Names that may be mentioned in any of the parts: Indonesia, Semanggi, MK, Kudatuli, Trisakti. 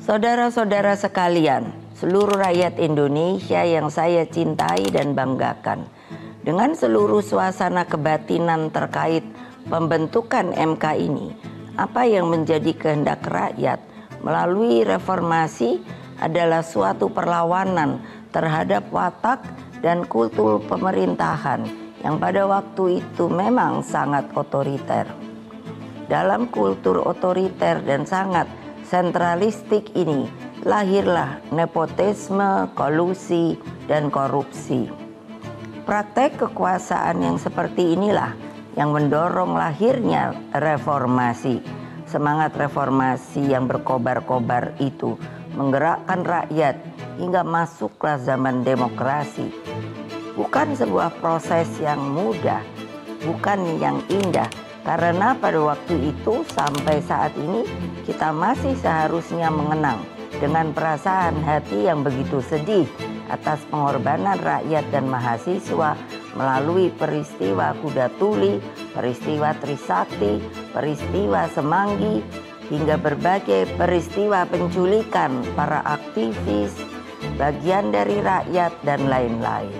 Saudara-saudara sekalian, seluruh rakyat Indonesia yang saya cintai dan banggakan, dengan seluruh suasana kebatinan terkait pembentukan MK ini, apa yang menjadi kehendak rakyat melalui reformasi adalah suatu perlawanan terhadap watak dan kultur pemerintahan yang pada waktu itu memang sangat otoriter. Dalam kultur otoriter dan sangat sentralistik ini lahirlah nepotisme, kolusi, dan korupsi. Praktek kekuasaan yang seperti inilah yang mendorong lahirnya reformasi. Semangat reformasi yang berkobar-kobar itu menggerakkan rakyat hingga masuklah zaman demokrasi. Bukan sebuah proses yang mudah, bukan yang indah, karena pada waktu itu sampai saat ini kita masih seharusnya mengenang dengan perasaan hati yang begitu sedih atas pengorbanan rakyat dan mahasiswa melalui peristiwa Kudatuli, peristiwa Trisakti, peristiwa Semanggi, hingga berbagai peristiwa penculikan para aktivis, bagian dari rakyat, dan lain-lain.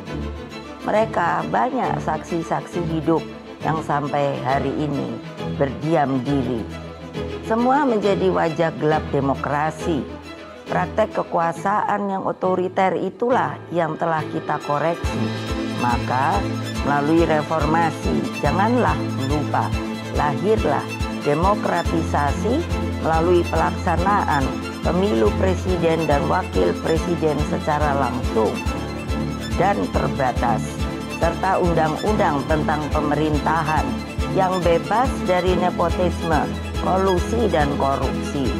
Mereka banyak saksi-saksi hidup yang sampai hari ini berdiam diri. Semua menjadi wajah gelap demokrasi. Praktek kekuasaan yang otoriter itulah yang telah kita koreksi. Maka melalui reformasi, janganlah lupa, lahirlah demokratisasi melalui pelaksanaan pemilu presiden dan wakil presiden secara langsung dan terbatas, serta undang-undang tentang pemerintahan yang bebas dari nepotisme, kolusi, dan korupsi.